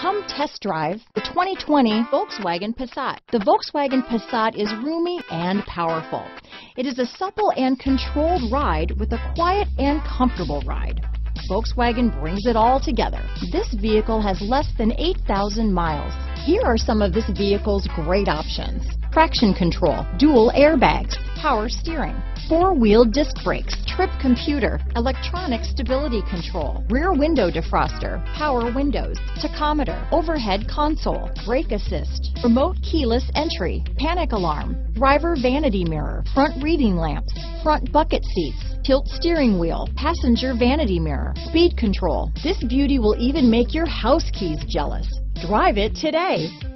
Come test drive the 2020 Volkswagen Passat. The Volkswagen Passat is roomy and powerful. It is a supple and controlled ride with a quiet and comfortable ride. Volkswagen brings it all together. This vehicle has less than 8,000 miles. Here are some of this vehicle's great options: traction control, dual airbags, power steering, four-wheel disc brakes, trip computer, electronic stability control, rear window defroster, power windows, tachometer, overhead console, brake assist, remote keyless entry, panic alarm, driver vanity mirror, front reading lamps, front bucket seats, tilt steering wheel, passenger vanity mirror, speed control. This beauty will even make your house keys jealous. Drive it today.